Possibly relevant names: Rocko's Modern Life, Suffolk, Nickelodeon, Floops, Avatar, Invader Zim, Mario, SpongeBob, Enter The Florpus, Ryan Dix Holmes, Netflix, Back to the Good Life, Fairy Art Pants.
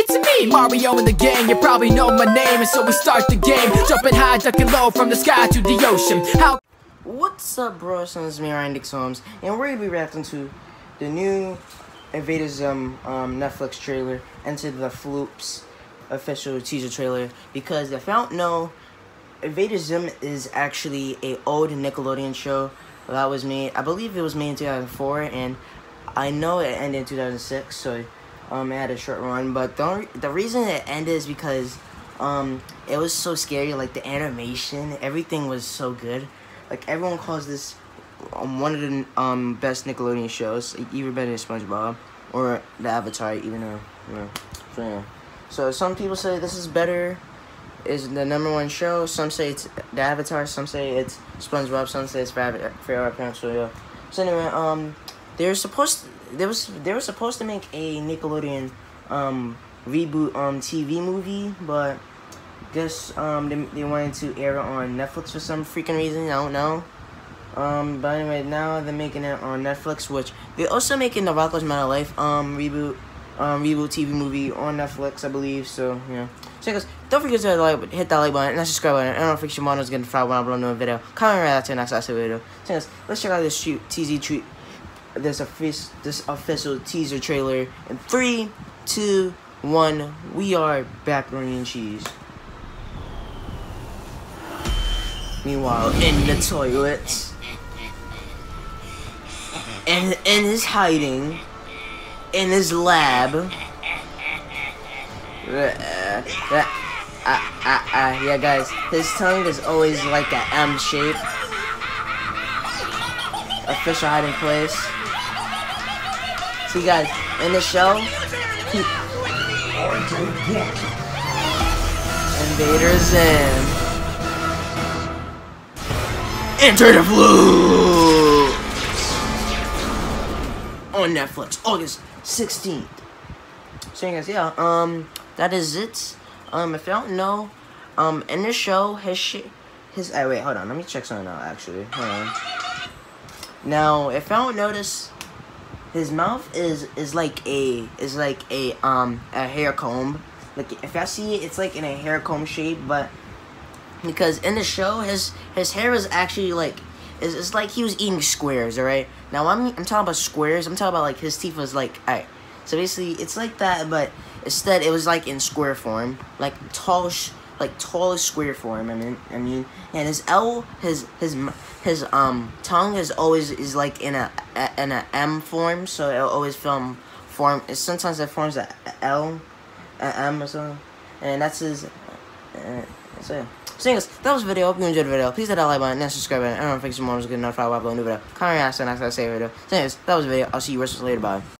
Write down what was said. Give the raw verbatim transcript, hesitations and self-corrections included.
It's me, Mario and the gang, you probably know my name, and so we start the game, jumping high, ducking low, from the sky to the ocean. How What's up, bro? It's me, Ryan Dix Holmes, and we're going to be reacting to the new Invader Zim um, Netflix trailer and to the Floops official teaser trailer, because if I don't know, Invader Zim is actually a old Nickelodeon show that was made, I believe it was made in two thousand four, and I know it ended in two thousand six, so um, it had a short run, but the, only, the reason it ended is because um, it was so scary, like the animation, everything was so good, like everyone calls this um, one of the um, best Nickelodeon shows, either better than SpongeBob or the Avatar, even though, you know, so, yeah. So some people say this is better, is the number one show. Some say it's the Avatar. Some say it's SpongeBob. Some say it's Fairy Art Pants. So yeah. So anyway, um, they're supposed to, they was they were supposed to make a Nickelodeon um reboot um T V movie, but guess um they they wanted to air it on Netflix for some freaking reason. I don't know. Um, but anyway, now they're making it on Netflix, which they're also making the Rocko's Modern Life um reboot. Um, reboot T V movie on Netflix, I believe. So yeah. So guys, don't forget to like, hit that like button and that subscribe button. I don't know if your mom is gonna find when I blow a new video. Comment right after the next last video. So guys, let's check out this shoot T Z treat. This official this official teaser trailer. In three, two, one. We are macaroni and cheese. Meanwhile, in the toilet, and in his hiding. In his lab. Uh, uh, uh, uh, uh, uh, yeah, guys, his tongue is always like an M shape. Official hiding place. See, guys, in the show, he... Invader Zim. Enter the Floops! On Netflix, August sixteenth. So guys, yeah, um, that is it. Um, if you don't know, um, in this show, his shit, his, oh, wait, hold on, let me check something out, actually, hold on. Now, if you don't notice, his mouth is, is like a, is like a, um, a hair comb. Like, if I see it, it's like in a hair comb shape, but, because in the show, his, his hair is actually, like, It's, it's like he was eating squares, alright? Now, I'm, I'm talking about squares. I'm talking about, like, his teeth was, like, alright. So, basically, it's like that, but instead, it was, like, in square form. Like, tall, like, tall square form, I mean. I mean, and his L, his, his, his, um, tongue is always, is, like, in a, a in a M form. So, it'll always film, form, sometimes it forms a L, a M or something. And that's his, uh, so, yeah. So anyways, that was the video. Hope you enjoyed the video. Please hit that like button and subscribe button. I don't know if your mom is good enough to upload a new video. Comment your ass and I say video. So anyways, that was the video. I'll see you rest of later. Bye.